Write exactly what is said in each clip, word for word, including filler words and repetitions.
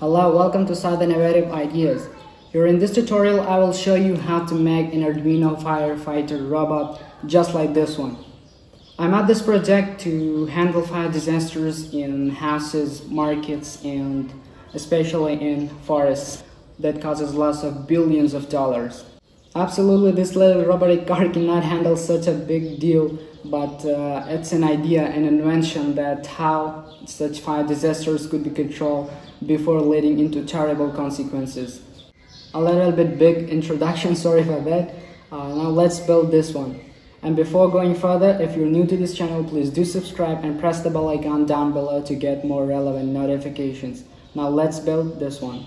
Hello, welcome to Saad Innovative Ideas. Here in this tutorial, I will show you how to make an Arduino firefighter robot just like this one. I'm at this project to handle fire disasters in houses, markets, and especially in forests that causes loss of billions of dollars. Absolutely, this little robotic car cannot handle such a big deal, but uh, it's an idea, an invention that how such fire disasters could be controlled before leading into terrible consequences. A little bit big introduction, sorry for that. Uh, now let's build this one. And before going further, if you're new to this channel, please do subscribe and press the bell icon down below to get more relevant notifications. Now let's build this one.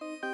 Thank you.